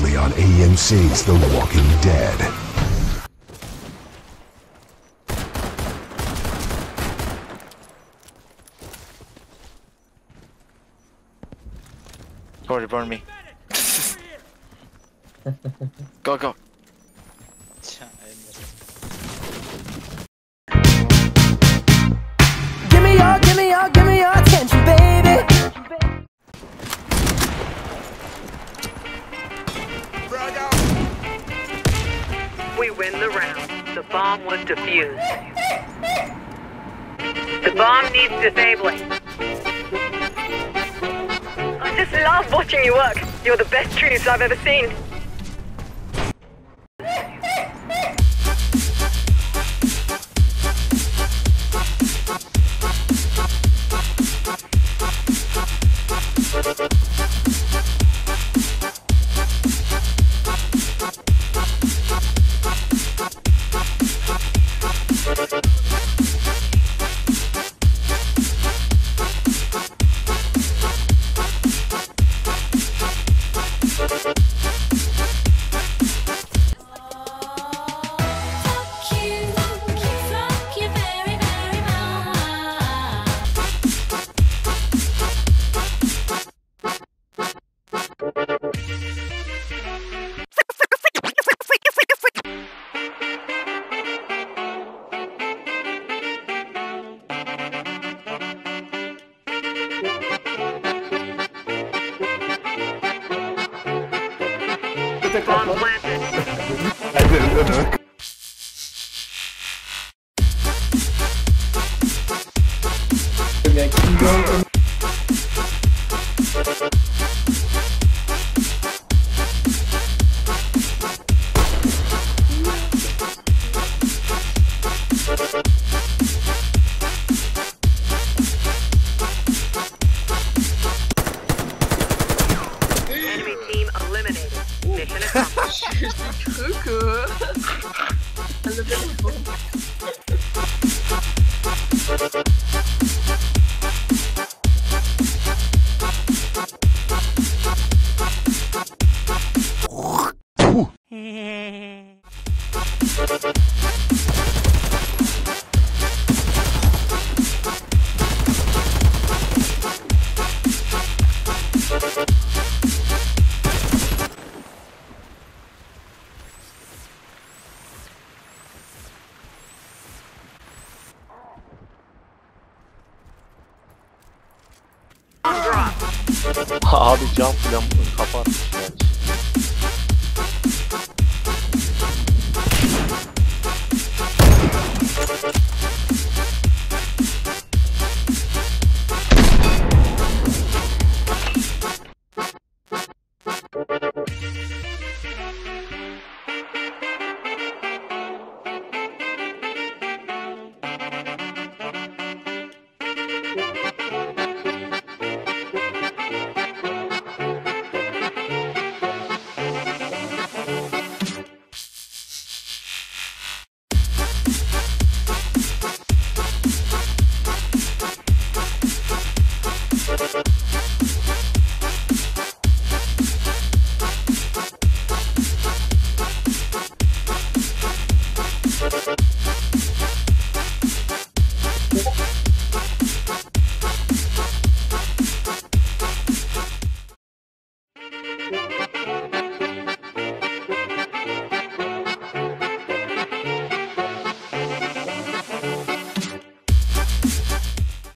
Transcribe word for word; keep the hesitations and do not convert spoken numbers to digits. previously on A M C's The Walking Dead. Sorry, burn me. Go, go. Give me your, give me your, give me your attention, baby. We win the round. The bomb was defused. The bomb needs disabling. I just love watching you work. You're the best troops I've ever seen. Bomb planted. Enemy team eliminated. Mission accomplished. Cuckoo. Unbelievable. Abi cam filan bunu kapatmış yani. Thank you.